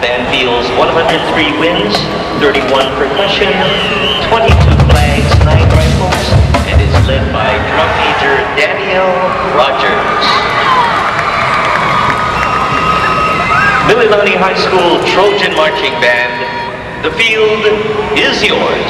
band fields 103 wins, 31 percussion, 22 flags, 9 rifles, and is led by drum major Daniel Rogers. Mililani High School Trojan Marching Band, the field is yours.